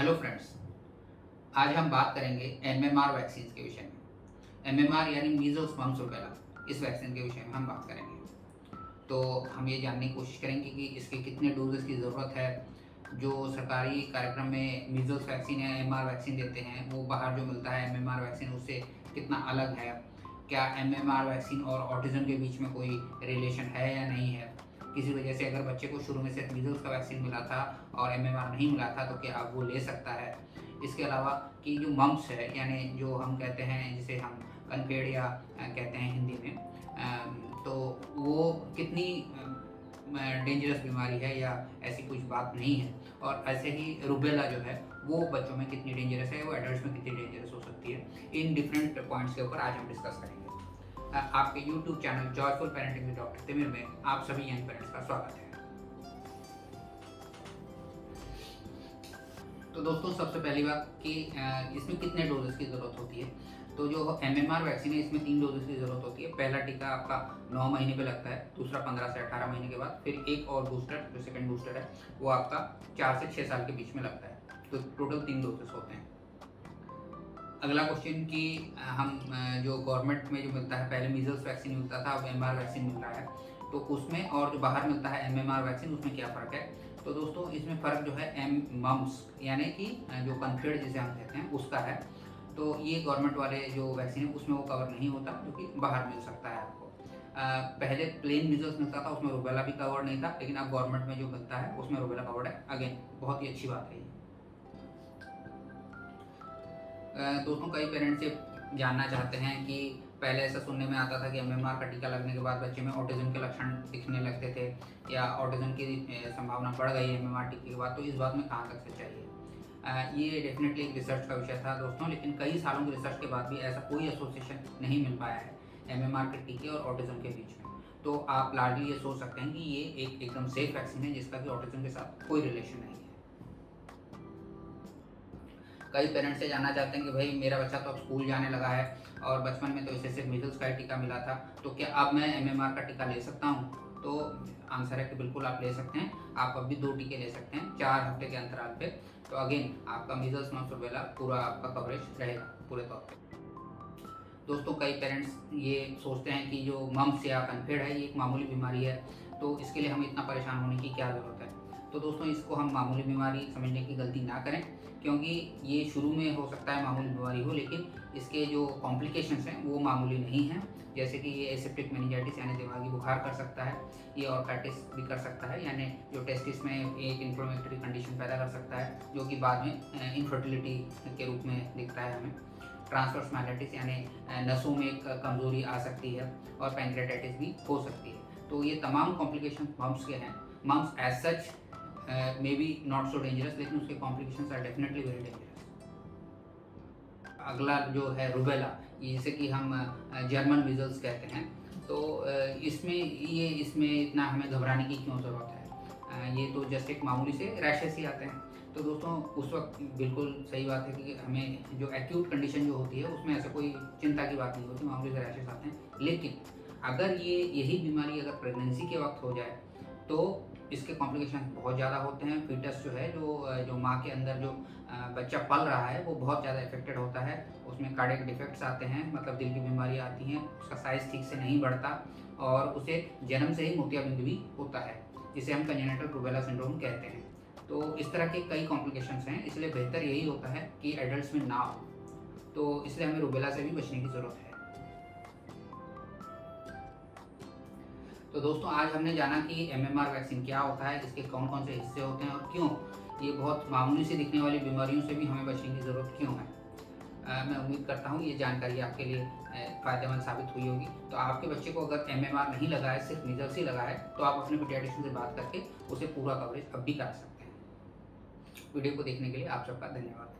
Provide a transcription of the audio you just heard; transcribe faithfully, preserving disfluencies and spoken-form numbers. Hello friends, आज हम बात करेंगे एमएमआर वैक्सीन के विषय में। एमएमआर यानी मीजल्स मम्प्स रुबेला, इस वैक्सीन के विषय में हम बात करेंगे। तो हम ये जानने की कोशिश करेंगे कि इसके कितने डोजेस की ज़रूरत है। जो सरकारी कार्यक्रम में मीजल्स वैक्सीन या एमएमआर वैक्सीन देते हैं, वो बाहर जो मिलता है एमएमआर वैक्सीन उससे कितना अलग है। क्या एमएमआर वैक्सीन और ऑटिज़म के बीच में कोई रिलेशन है या नहीं है। किसी वजह से अगर बच्चे को शुरू में से मीजल्स का वैक्सीन मिला था और एमएमआर नहीं मिला था तो क्या आप वो ले सकता है। इसके अलावा कि जो मम्प्स है, यानी जो हम कहते हैं, जिसे हम पंखेड़िया कहते हैं हिंदी में, तो वो कितनी डेंजरस बीमारी है या ऐसी कुछ बात नहीं है। और ऐसे ही रुबेला जो है वो बच्चों में कितनी डेंजरस है, वो एडल्ट में कितनी डेंजरस हो सकती है। इन डिफरेंट पॉइंट्स के ऊपर आज हम डिस्कस करेंगे। आपके YouTube channel joyful parenting with doctor Timir में आप सभी यंग पेरेंट्स का स्वागत है। तो दोस्तों, सबसे पहली बात कि इसमें कितने डोजेस की ज़रूरत होती है। तो जो एमएमआर वैक्सीन है इसमें तीन डोजेस की ज़रूरत होती है। पहला टीका आपका नौ महीने पे लगता है, दूसरा पंद्रह से अठारह महीने के बाद, फिर एक और बूस्टर जो सेकेंड बूस्टर है वो आपका चार से छः साल के बीच में लगता है। तो टोटल तीन डोजेस होते हैं। अगला क्वेश्चन कि हम जो गवर्नमेंट में जो मिलता है, पहले मीजल्स वैक्सीन मिलता था, अब एमएमआर वैक्सीन मिल रहा है, तो उसमें और जो बाहर मिलता है एमएमआर वैक्सीन उसमें क्या फ़र्क है। तो दोस्तों, इसमें फ़र्क जो है एम मम्प्स यानी कि जो पंखेड़ जिसे हम कहते हैं उसका है। तो ये गवर्नमेंट वाले जो वैक्सीन है उसमें वो कवर नहीं होता, क्योंकि बाहर मिल सकता है आपको। पहले प्लेन मीजल्स मिलता था, उसमें रुबेला भी कवर नहीं था, लेकिन अब गवर्नमेंट में जो मिलता है उसमें रुबेला कवर है। अगेन, बहुत ही अच्छी बात है। दोस्तों, कई पेरेंट्स ये जानना चाहते हैं कि पहले ऐसा सुनने में आता था कि एमएमआर का टीका लगने के बाद बच्चे में ऑटिज़म के लक्षण दिखने लगते थे या ऑटिज़म की संभावना बढ़ गई एमएमआर टीके के बाद, तो इस बात में कहाँ तक सच्चाई है। ये डेफिनेटली एक रिसर्च का विषय था दोस्तों, लेकिन कई सालों की रिसर्च के बाद भी ऐसा कोई एसोसिएशन नहीं मिल पाया है एमएमआर के टीके और ऑटिज़म के बीच में। तो आप लार्जली ये सोच सकते हैं कि ये एक एकदम सेफ वैक्सीन है जिसका कि ऑटिज़म के साथ कोई रिलेशन नहीं है। कई पेरेंट्स से जानना चाहते हैं कि भाई, मेरा बच्चा तो अब स्कूल जाने लगा है और बचपन में तो इसे सिर्फ मीजल्स का टीका मिला था, तो क्या अब मैं एमएमआर का टीका ले सकता हूँ। तो आंसर है कि बिल्कुल आप ले सकते हैं। आप अब भी दो टीके ले सकते हैं चार हफ्ते के अंतराल पे। तो अगेन, आपका मीजल्स मम्प्स रुबेला पूरा आपका कवरेज रहेगा पूरे तौर पर। दोस्तों, कई पेरेंट्स ये सोचते हैं कि जो मम्प्स या पंखेड़ है ये एक मामूली बीमारी है, तो इसके लिए हमें इतना परेशान होने की क्या ज़रूरत है। तो दोस्तों, इसको हम मामूली बीमारी समझने की गलती ना करें, क्योंकि ये शुरू में हो सकता है मामूली बीमारी हो, लेकिन इसके जो कॉम्प्लिकेशंस हैं वो मामूली नहीं हैं। जैसे कि ये एसेप्टिक मेनिंजाइटिस यानी दिमागी बुखार कर सकता है, ये ऑर्चिटिस भी कर सकता है, यानी जो टेस्टिस में एक इन्फ्लेमेटरी कंडीशन पैदा कर सकता है, जो कि बाद में इन्फर्टिलिटी के रूप में दिखता है हमें। ट्रांसवर्स माइलिटिस यानी नसों में एक कमज़ोरी आ सकती है, और पैंक्रियाटाइटिस भी हो सकती है। तो ये तमाम कॉम्प्लिकेशन मम्प्स के हैं। Mumps as such may be not so dangerous, लेकिन उसके complications are definitely very dangerous. अगला जो है रुबेला, जिसे कि हम जर्मन मीजल्स कहते हैं, तो uh, इसमें ये इसमें इतना हमें घबराने की क्यों ज़रूरत है। uh, ये तो जस्ट एक मामूली से रैशेस ही आते हैं। तो दोस्तों, उस वक्त बिल्कुल सही बात है कि हमें जो एक्यूट कंडीशन जो होती है उसमें ऐसा कोई चिंता की बात नहीं होती, मामूली से रैशेस आते हैं। लेकिन अगर ये यही बीमारी अगर प्रेगनेंसी के वक्त हो जाए तो इसके कॉम्प्लिकेशन बहुत ज़्यादा होते हैं। फीटस जो है, जो जो माँ के अंदर जो बच्चा पल रहा है वो बहुत ज़्यादा इफेक्टेड होता है। उसमें कार्डियक डिफेक्ट्स आते हैं, मतलब दिल की बीमारी आती हैं, उसका साइज़ ठीक से नहीं बढ़ता और उसे जन्म से ही मोतियाबिंद भी होता है, जिसे हम कन्जेनेटल रुबेला सिंड्रोम कहते हैं। तो इस तरह के कई कॉम्प्लिकेशंस हैं, इसलिए बेहतर यही होता है कि एडल्ट में ना हो। तो इसलिए हमें रुबेला से भी बचने की ज़रूरत है। तो दोस्तों, आज हमने जाना कि एमएमआर वैक्सीन क्या होता है, इसके कौन कौन से हिस्से होते हैं और क्यों ये बहुत मामूली से दिखने वाली बीमारियों से भी हमें बचने की ज़रूरत क्यों है। आ, मैं उम्मीद करता हूँ ये जानकारी आपके लिए फ़ायदेमंद साबित हुई होगी। तो आपके बच्चे को अगर एमएमआर नहीं लगा है, सिर्फ मीजल्स ही लगा है, तो आप अपने पीडियाट्रिशियन से बात करके उसे पूरा कवरेज अब भी करा सकते हैं। वीडियो को देखने के लिए आप सबका धन्यवाद।